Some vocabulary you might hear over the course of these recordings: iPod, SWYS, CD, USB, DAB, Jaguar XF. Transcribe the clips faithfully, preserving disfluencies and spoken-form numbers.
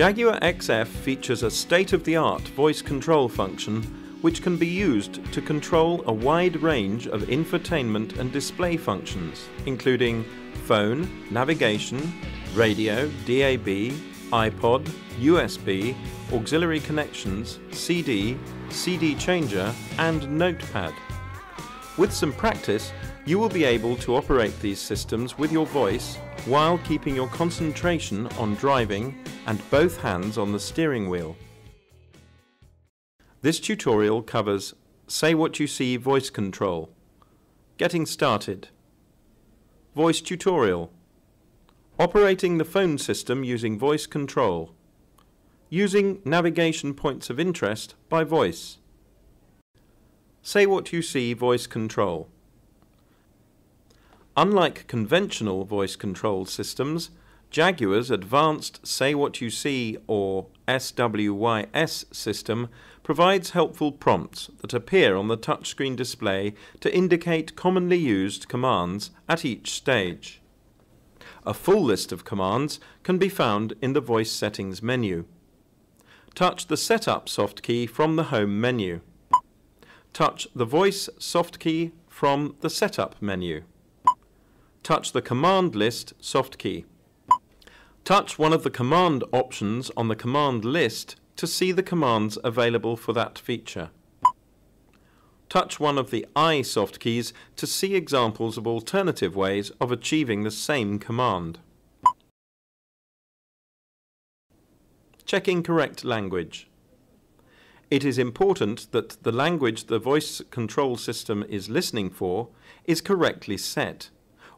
Jaguar X F features a state-of-the-art voice control function which can be used to control a wide range of infotainment and display functions, including phone, navigation, radio, D A B, iPod, U S B, auxiliary connections, C D, C D changer, and notepad. With some practice, you will be able to operate these systems with your voice while keeping your concentration on driving and both hands on the steering wheel. This tutorial covers Say What You See voice control, getting started, voice tutorial, operating the phone system using voice control, using navigation points of interest by voice. Say What You See voice control. Unlike conventional voice control systems, Jaguar's advanced Say What You See or S W Y S system provides helpful prompts that appear on the touchscreen display to indicate commonly used commands at each stage. A full list of commands can be found in the Voice Settings menu. Touch the Setup soft key from the Home menu. Touch the Voice soft key from the Setup menu. Touch the Command List soft key. Touch one of the command options on the command list to see the commands available for that feature. Touch one of the I soft keys to see examples of alternative ways of achieving the same command. Checking correct language. It is important that the language the voice control system is listening for is correctly set,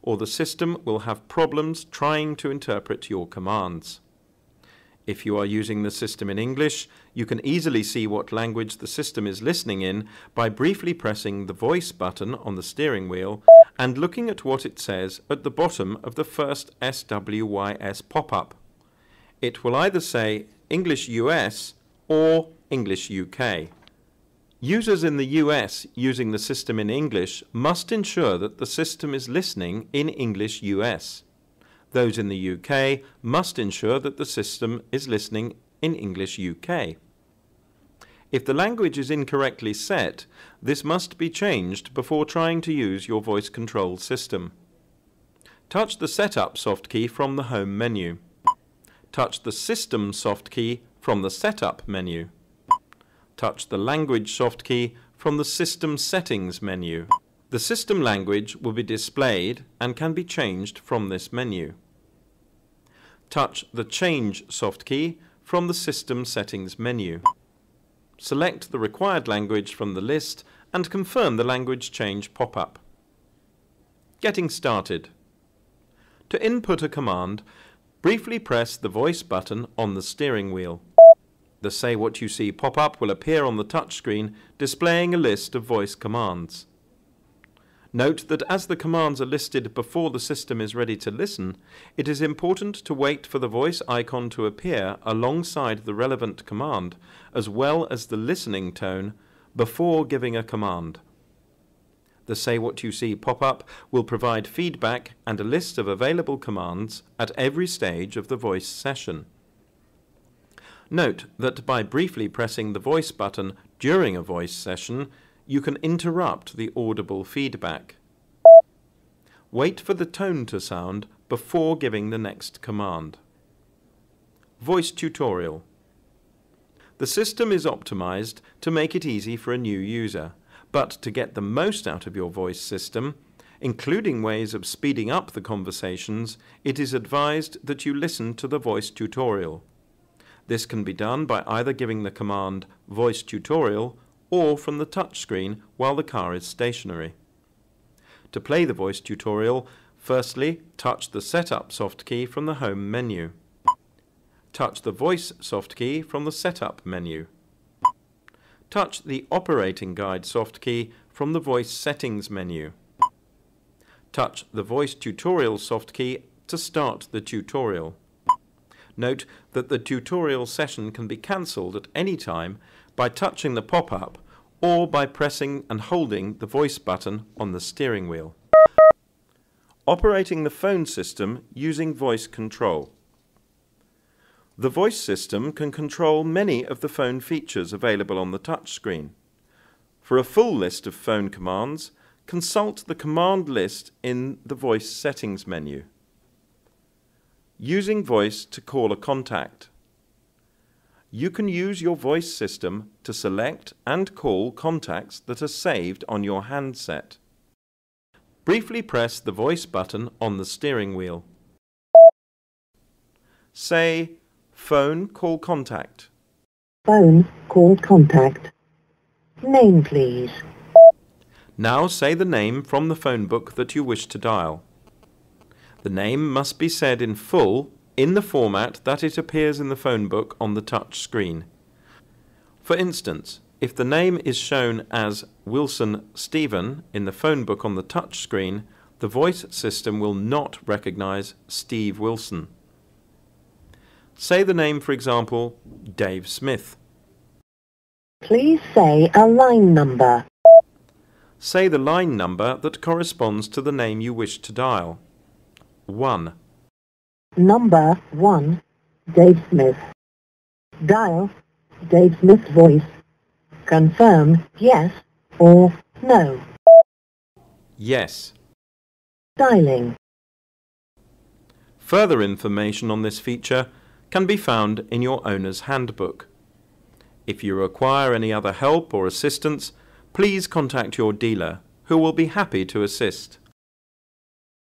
or the system will have problems trying to interpret your commands. If you are using the system in English, you can easily see what language the system is listening in by briefly pressing the voice button on the steering wheel and looking at what it says at the bottom of the first S W Y S pop-up. It will either say English U S or English U K. Users in the U S using the system in English must ensure that the system is listening in English U S. Those in the U K must ensure that the system is listening in English U K. If the language is incorrectly set, this must be changed before trying to use your voice control system. Touch the Setup soft key from the Home menu. Touch the System soft key from the Setup menu. Touch the Language soft key from the System Settings menu. The system language will be displayed and can be changed from this menu. Touch the Change soft key from the System Settings menu. Select the required language from the list and confirm the Language Change pop-up. Getting started. To input a command, briefly press the voice button on the steering wheel. The Say What You See pop-up will appear on the touchscreen, displaying a list of voice commands. Note that as the commands are listed before the system is ready to listen, it is important to wait for the voice icon to appear alongside the relevant command, as well as the listening tone, before giving a command. The Say What You See pop-up will provide feedback and a list of available commands at every stage of the voice session. Note that by briefly pressing the voice button during a voice session, you can interrupt the audible feedback. Wait for the tone to sound before giving the next command. Voice tutorial. The system is optimized to make it easy for a new user, but to get the most out of your voice system, including ways of speeding up the conversations, it is advised that you listen to the voice tutorial. This can be done by either giving the command Voice Tutorial or from the touchscreen while the car is stationary. To play the voice tutorial, firstly, touch the Setup soft key from the Home menu. Touch the Voice soft key from the Setup menu. Touch the Operating Guide soft key from the Voice Settings menu. Touch the Voice Tutorial soft key to start the tutorial. Note that the tutorial session can be cancelled at any time by touching the pop-up or by pressing and holding the voice button on the steering wheel. Operating the phone system using voice control. The voice system can control many of the phone features available on the touchscreen. For a full list of phone commands, consult the command list in the voice settings menu. Using voice to call a contact. You can use your voice system to select and call contacts that are saved on your handset. Briefly press the voice button on the steering wheel. Say, phone call contact. Phone call contact. Name please. Now say the name from the phone book that you wish to dial. The name must be said in full in the format that it appears in the phone book on the touch screen. For instance, if the name is shown as Wilson Stephen in the phone book on the touch screen, the voice system will not recognize Steve Wilson. Say the name, for example, Dave Smith. Please say a line number. Say the line number that corresponds to the name you wish to dial. one. Number one, Dave Smith. Dial Dave Smith voice. Confirm yes or no. Yes. Dialing. Further information on this feature can be found in your owner's handbook. If you require any other help or assistance, please contact your dealer, who will be happy to assist.